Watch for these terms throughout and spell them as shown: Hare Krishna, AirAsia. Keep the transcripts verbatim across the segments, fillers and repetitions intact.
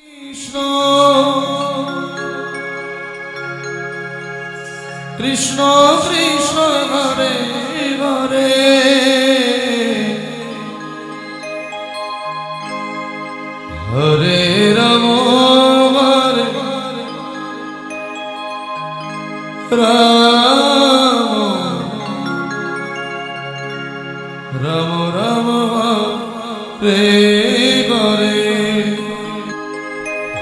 Krishna, Krishna, Hare Hare, Hare Rama, Hare Rama, Rama Rama, Hare Hare,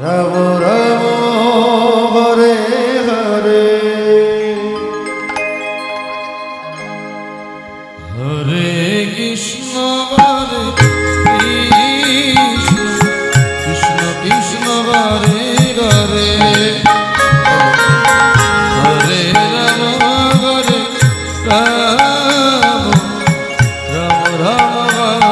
Rama Rama Hare Hare, Hare.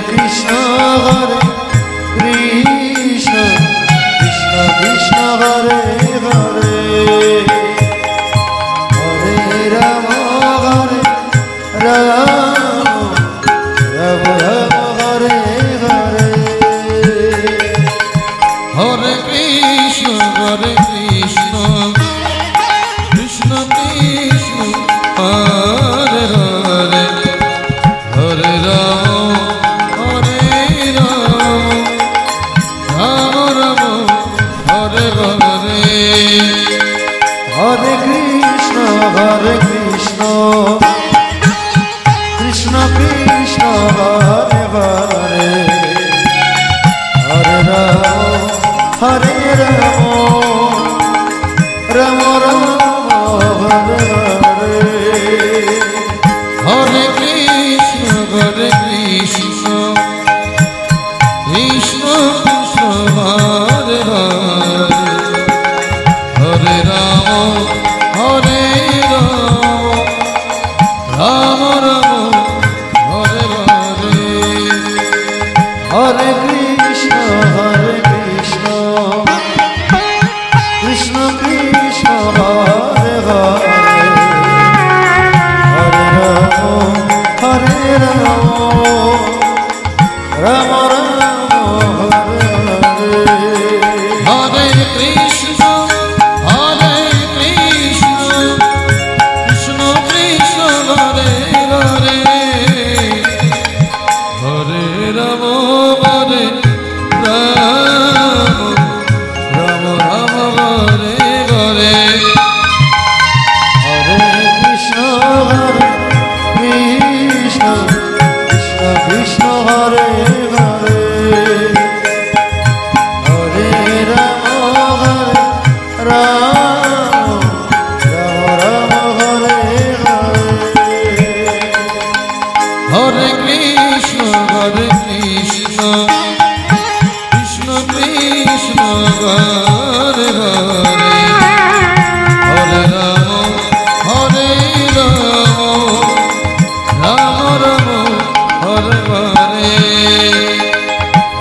Krishna Hare Krishna, Krishna Krishna Hare Hare, Hare Rama Hare Rama, Rama Rama Hare Hare, Hare Krishna Hare Krishna, Krishna Krishna Hare Hare.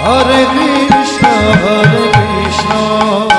Hare Krishna, Hare Krishna.